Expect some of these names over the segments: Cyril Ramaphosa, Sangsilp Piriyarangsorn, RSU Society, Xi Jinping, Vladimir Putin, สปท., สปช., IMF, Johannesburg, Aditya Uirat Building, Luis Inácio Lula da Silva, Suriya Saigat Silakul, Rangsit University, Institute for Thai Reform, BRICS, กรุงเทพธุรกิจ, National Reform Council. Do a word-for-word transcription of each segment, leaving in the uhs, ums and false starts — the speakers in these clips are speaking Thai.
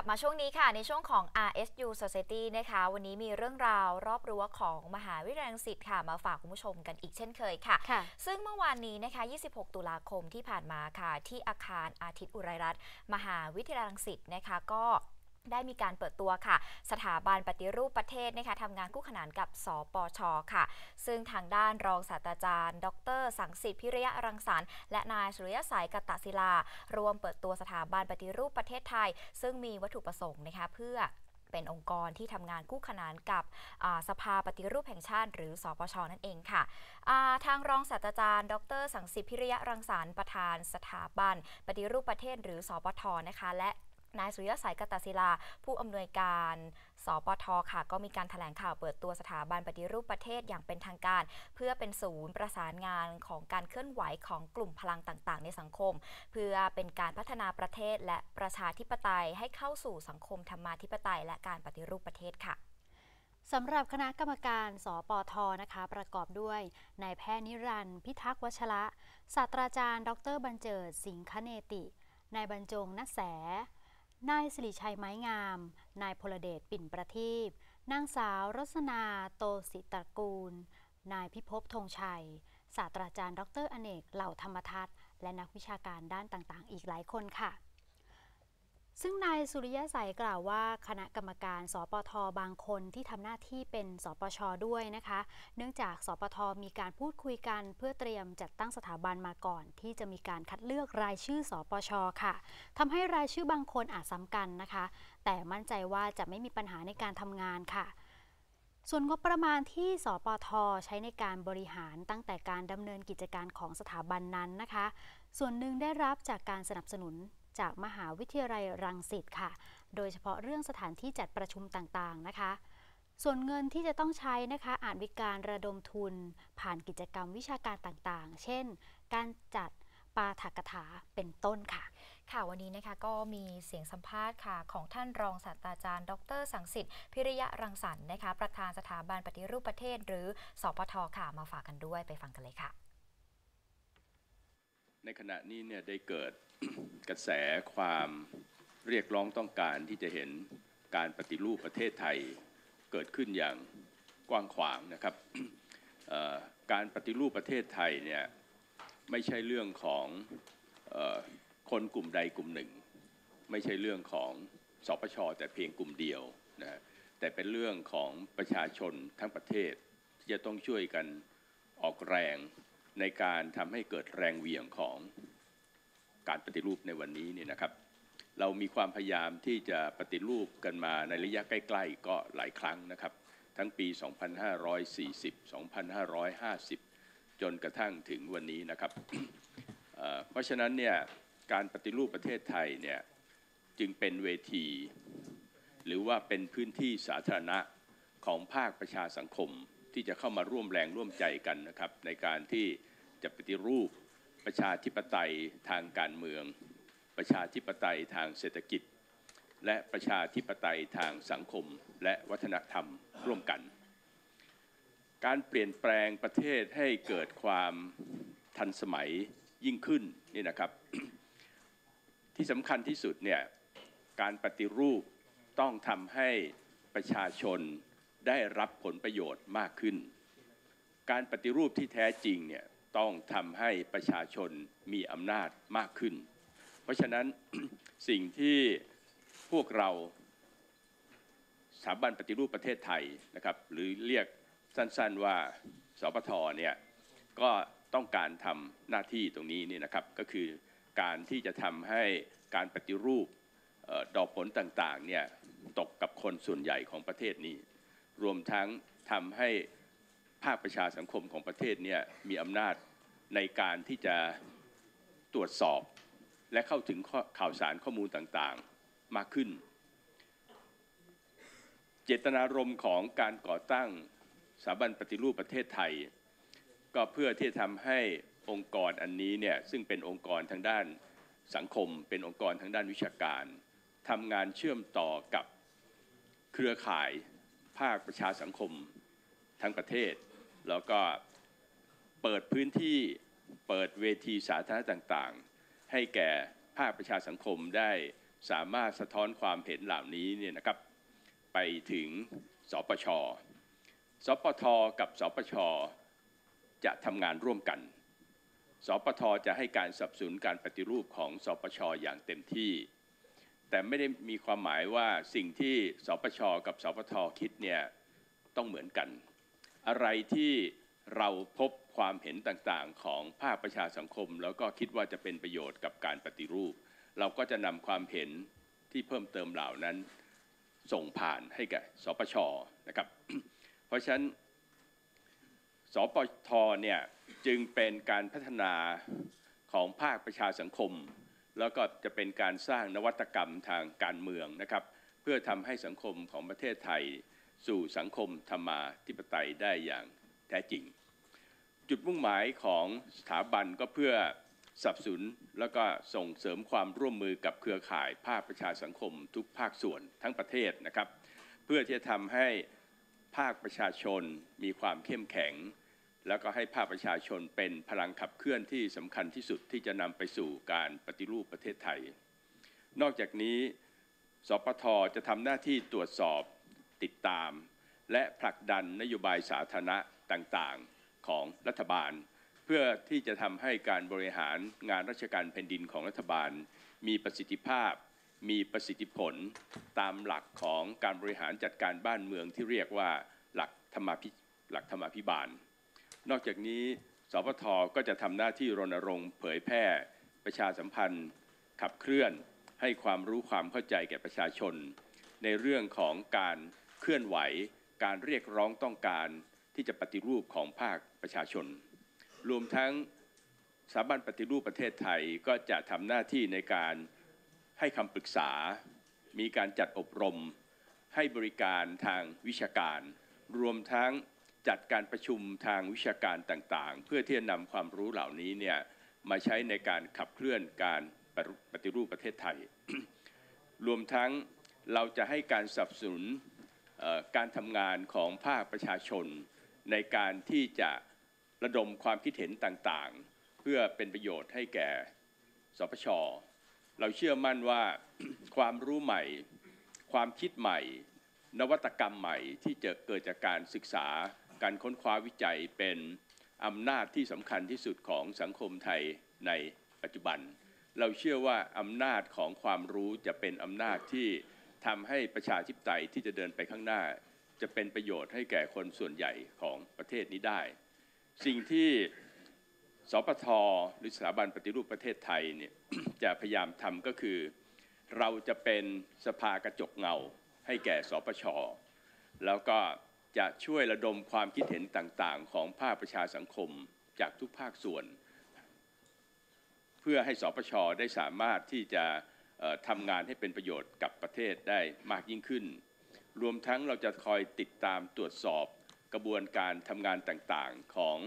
ลับมาช่วงนี้ค่ะในช่วงของ อาร์ เอส ยู Society นะคะวันนี้มีเรื่องราวรอบรั้วของมหาวิทยาลัยรังสิตค่ะมาฝากคุณผู้ชมกันอีกเช่นเคยค่ะซึ่งเมื่อวานนี้นะคะยี่สิบหกตุลาคมที่ผ่านมาค่ะที่อาคารอาทิตย์อุไรรัตน์มหาวิทยาลัยรังสิตนะคะก็ได้มีการเปิดตัวค่ะสถาบันปฏิรูปประเทศนะคะทำงานคู่ขนานกับสปช.ค่ะซึ่งทางด้านรองศาสตราจารย์ดร.สังสิทธิ์พิริยะรังสรรค์และนายสุริยสายกตศิลารวมเปิดตัวสถาบันปฏิรูปประเทศไทยซึ่งมีวัตถุประสงค์นะคะเพื่อเป็นองค์กรที่ทำงานคู่ขนานกับสภาปฏิรูปแห่งชาติหรือสปช.นั่นเองค่ะทางรองศาสตราจารย์ดร.สังสิทธิ์พิริยะรังสรรค์ประธานสถาบันปฏิรูปประเทศหรือสปท.นะคะและนายสุริยสายกตศิลาผู้อำนวยการสปท.ค่ะก็มีการแถลงข่าวเปิดตัวสถาบันปฏิรูปประเทศอย่างเป็นทางการเพื่อเป็นศูนย์ประสานงานของการเคลื่อนไหวของกลุ่มพลังต่างๆในสังคมเพื่อเป็นการพัฒนาประเทศและประชาธิปไตยให้เข้าสู่สังคมธรรมาธิปไตยและการปฏิรูปประเทศค่ะสำหรับคณะกรรมการสปท.นะคะประกอบด้วยนายแพทย์นิรันดร์พิทักษ์วชระศาสตราจารย์ดร.บรรเจิดสิงคเนตินายบรรจงณแสนายสิริชัยไม้งามนายพลเดชปิ่นประทีปนางสาวรสนาโตศิตรกูลนายพิภพธงชัยศาสตราจารย์ดร.อเนกเหล่าธรรมทัศน์และนักวิชาการด้านต่างๆอีกหลายคนค่ะซึ่งนายสุริยสายกล่าวว่าคณะกรรมการสปท.บางคนที่ทำหน้าที่เป็นสปช.ด้วยนะคะเนื่องจากสปท.มีการพูดคุยกันเพื่อเตรียมจัดตั้งสถาบันมาก่อนที่จะมีการคัดเลือกรายชื่อสปช.ค่ะทำให้รายชื่อบางคนอาจซ้ำกันนะคะแต่มั่นใจว่าจะไม่มีปัญหาในการทำงานค่ะส่วนงบประมาณที่สปท.ใช้ในการบริหารตั้งแต่การดำเนินกิจการของสถาบันนั้นนะคะส่วนหนึ่งได้รับจากการสนับสนุนจากมหาวิทยาลัยรังสิตค่ะโดยเฉพาะเรื่องสถานที่จัดประชุมต่างๆนะคะส่วนเงินที่จะต้องใช้นะคะอาจมีการระดมทุนผ่านกิจกรรมวิชาการต่างๆเช่นการจัดปาฐกถาเป็นต้นค่ะค่ะวันนี้นะคะก็มีเสียงสัมภาษณ์ค่ะของท่านรองศาสตราจารย์ดร.สังสิทธิ์พิริยะรังสรรค์นะคะประธานสถาบันปฏิรูปประเทศหรือสปท.ค่ะมาฝากกันด้วยไปฟังกันเลยค่ะในขณะนี้เนี่ยได้เกิด กระแสความเรียกร้องต้องการที่จะเห็นการปฏิรูปประเทศไทยเกิดขึ้นอย่างกว้างขวางนะครับ การปฏิรูปประเทศไทยเนี่ยไม่ใช่เรื่องของคนกลุ่มใดกลุ่มหนึ่งไม่ใช่เรื่องของสปช.แต่เพียงกลุ่มเดียวนะแต่เป็นเรื่องของประชาชนทั้งประเทศที่จะต้องช่วยกันออกแรงในการทำให้เกิดแรงเหวี่ยงของการปฏิรูปในวันนี้เนี่ยนะครับเรามีความพยายามที่จะปฏิรูปกันมาในระยะใกล้ๆก็หลายครั้งนะครับทั้งปีสองพันห้าร้อยสี่สิบ สองพันห้าร้อยห้าสิบจนกระทั่งถึงวันนี้นะครับ เอ่อ เพราะฉะนั้นเนี่ยการปฏิรูปประเทศไทยเนี่ยจึงเป็นเวทีหรือว่าเป็นพื้นที่สาธารณะของภาคประชาสังคมที่จะเข้ามาร่วมแรงร่วมใจกันนะครับในการที่จะปฏิรูปประชาธิปไตยทางการเมืองประชาธิปไตยทางเศรษฐกิจและประชาธิปไตยทางสังคมและวัฒนธรรมร่วมกันการเปลี่ยนแปลงประเทศให้เกิดความทันสมัยยิ่งขึ้นนี่นะครับ ที่สำคัญที่สุดเนี่ยการปฏิรูปต้องทำให้ประชาชนได้รับผลประโยชน์มากขึ้นการปฏิรูปที่แท้จริงเนี่ยต้องทำให้ประชาชนมีอำนาจมากขึ้นเพราะฉะนั้น สิ่งที่พวกเราสถาบันปฏิรูปประเทศไทยนะครับหรือเรียกสั้นๆว่าสปท.เนี่ยก็ต้องการทำหน้าที่ตรงนี้นี่นะครับก็คือการที่จะทำให้การปฏิรูปดอกผลต่างๆเนี่ยตกกับคนส่วนใหญ่ของประเทศนี้รวมทั้งทำให้ภาคประชาสังคมของประเทศเนี่ยมีอำนาจในการที่จะตรวจสอบและเข้าถึงข่าวสารข้อมูลต่างๆมากขึ้นเจตนารมณ์ของการก่อตั้งสถาบันปฏิรูปประเทศไทยก็เพื่อที่จะทำให้องค์กรอันนี้เนี่ยซึ่งเป็นองค์กรทางด้านสังคมเป็นองค์กรทางด้านวิชาการทำงานเชื่อมต่อกับเครือข่ายภาคประชาสังคมทั้งประเทศแล้วก็เปิดพื้นที่เปิดเวทีสาธารณะต่างๆให้แก่ภาคประชาสังคมได้ สามารถสะท้อนความเห็นเหล่านี้เนี่ยนะครับไปถึงสปช.สปท.กับสปช.จะทำงานร่วมกันสปท.จะให้การสนับสนุนการปฏิรูปของสปช.อย่างเต็มที่แต่ไม่ได้มีความหมายว่าสิ่งที่สปช.กับสปท.คิดเนี่ยต้องเหมือนกันอะไรที่เราพบความเห็นต่างๆของภาคประชาสังคมแล้วก็คิดว่าจะเป็นประโยชน์กับการปฏิรูปเราก็จะนำความเห็นที่เพิ่มเติมเหล่านั้นส่งผ่านให้กับสปช.นะครับ เพราะฉะนั้นสปท.เนี่ยจึงเป็นการพัฒนาของภาคประชาสังคมแล้วก็จะเป็นการสร้างนวัตกรรมทางการเมืองนะครับเพื่อทำให้สังคมของประเทศไทยสู่สังคมธรรมาธิปไตยได้อย่างแท้จริงจุดมุ่งหมายของสถาบันก็เพื่อสนับสนุนแล้วก็ส่งเสริมความร่วมมือกับเครือข่ายภาคประชาสังคมทุกภาคส่วนทั้งประเทศนะครับเพื่อที่จะทำให้ภาคประชาชนมีความเข้มแข็งแล้วก็ให้ภาคประชาชนเป็นพลังขับเคลื่อนที่สำคัญที่สุดที่จะนำไปสู่การปฏิรูปประเทศไทยนอกจากนี้สปท.จะทำหน้าที่ตรวจสอบติดตามและผลักดันนโยบายสาธารณะต่างๆของรัฐบาลเพื่อที่จะทำให้การบริหารงานราชการแผ่นดินของรัฐบาลมีประสิทธิภาพมีประสิทธิผลตามหลักของการบริหารจัดการบ้านเมืองที่เรียกว่าหลักธรรมาภิหลักธรรมาภิบาลนอกจากนี้สปท.ก็จะทำหน้าที่รณรงค์เผยแพร่ประชาสัมพันธ์ขับเคลื่อนให้ความรู้ความเข้าใจแก่ประชาชนในเรื่องของการเคลื่อนไหวการเรียกร้องต้องการที่จะปฏิรูปของภาคประชาชนรวมทั้งสถาบันปฏิรูปประเทศไทยก็จะทำหน้าที่ในการให้คำปรึกษามีการจัดอบรมให้บริการทางวิชาการรวมทั้งจัดการประชุมทางวิชาการต่างๆเพื่อที่จะนำความรู้เหล่านี้เนี่ยมาใช้ในการขับเคลื่อนการปฏิรูปประเทศไทย รวมทั้งเราจะให้การสนับสนุนการทำงานของภาคประชาชนในการที่จะระดมความคิดเห็นต่างๆเพื่อเป็นประโยชน์ให้แก่สปช.เราเชื่อมั่นว่าความรู้ใหม่ความคิดใหม่นวัตกรรมใหม่ที่จะเกิดจากการศึกษาการค้นคว้าวิจัยเป็นอำนาจที่สำคัญที่สุดของสังคมไทยในปัจจุบันเราเชื่อว่าอำนาจของความรู้จะเป็นอำนาจที่ทำให้ประชาธิปไตยที่จะเดินไปข้างหน้าจะเป็นประโยชน์ให้แก่คนส่วนใหญ่ของประเทศนี้ได้สิ่งที่สปท.หรือสถาบันปฏิรูปประเทศไทยเนี่ย จะพยายามทำก็คือเราจะเป็นสภากระจกเงาให้แก่สปช.แล้วก็จะช่วยระดมความคิดเห็นต่างๆของภาคประชาสังคมจากทุกภาคส่วนเพื่อให้สปช.ได้สามารถที่จะทำงานให้เป็นประโยชน์กับประเทศได้มากยิ่งขึ้นรวมทั้งเราจะคอยติดตามตรวจสอบกระบวนการทำงานต่างๆของ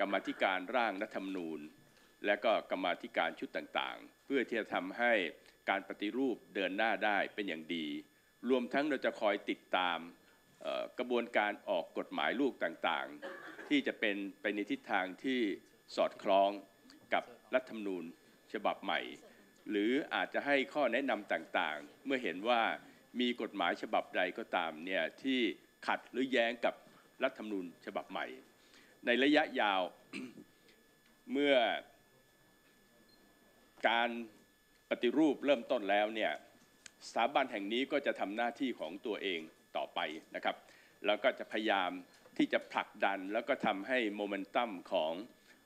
กรรมาธิการร่างรัฐธรรมนูญและก็กรรมาธิการชุดต่างๆเพื่อที่จะทำให้การปฏิรูปเดินหน้าได้เป็นอย่างดีรวมทั้งเราจะคอยติดตามกระบวนการออกกฎหมายลูกต่างๆที่จะเป็นไปในทิศทางที่สอดคล้องกับรัฐธรรมนูญฉบับใหม่หรืออาจจะให้ข้อแนะนำต่างๆเมื่อเห็นว่ามีกฎหมายฉบับใดก็ตามเนี่ยที่ขัดหรือแย้งกับรัฐธรรมนูญฉบับใหม่ในระยะยาว เมื่อการปฏิรูปเริ่มต้นแล้วเนี่ยสถาบันแห่งนี้ก็จะทำหน้าที่ของตัวเองต่อไปนะครับแล้วก็จะพยายามที่จะผลักดันแล้วก็ทำให้โมเมนตัมของ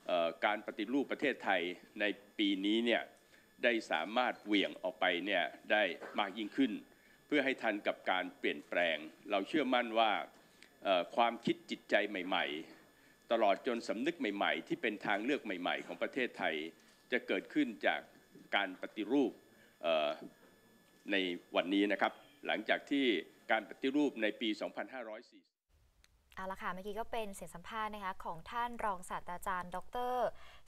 เอ่อการปฏิรูปประเทศไทยในปีนี้เนี่ยได้สามารถเหวี่ยงออกไปเนี่ยได้มากยิ่งขึ้นเพื่อให้ทันกับการเปลี่ยนแปลงเราเชื่อมั่นว่าความคิดจิตใจใหม่ๆตลอดจนสำนึกใหม่ๆที่เป็นทางเลือกใหม่ๆของประเทศไทยจะเกิดขึ้นจากการปฏิรูปในวันนี้นะครับหลังจากที่การปฏิรูปในปี สองพันห้าร้อยสี่สิบเอาละค่ะเมื่อกี้ก็เป็นเสียงสัมภาษณ์นะคะของท่านรองศาสตราจารย์ดร.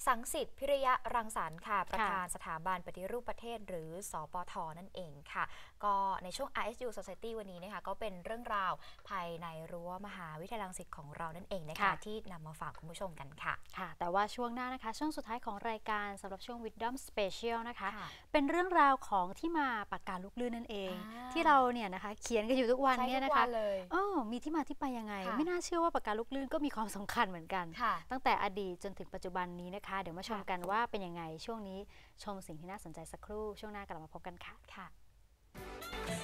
สังสิทธิ์พิริยะรังสรรค์ค่ะประธานสถาบันปฏิรูปประเทศหรือสปท.นั่นเองค่ะ ก็ในช่วง อาร์ เอส ยู Society วันนี้นะคะก็เป็นเรื่องราวภายในรั้วมหาวิทยาลัยรังสิตของเรานั่นเองนะคะที่นำมาฝากคุณผู้ชมกันค่ะค่ะแต่ว่าช่วงหน้านะคะช่วงสุดท้ายของรายการสำหรับช่วง Wisdom Special นะคะเป็นเรื่องราวของที่มาปากกาลูกลื่นนั่นเองที่เราเนี่ยนะคะเขียนกันอยู่ทุกวันเนี่ยนะคะเออมีที่มาที่ไปยังไงไม่น่าเชื่อว่าปากกาลูกลื่นก็มีความสำคัญเหมือนกันตั้งแต่อดีตจนถึงปัจจุบันนี้นะคะเดี๋ยวมาชมกันว่าเป็นยังไงช่วงนี้ชมสิ่งที่น่าสนใจสักครู่ช่วงหน้ากลับมาพบกันค่ะค่ะ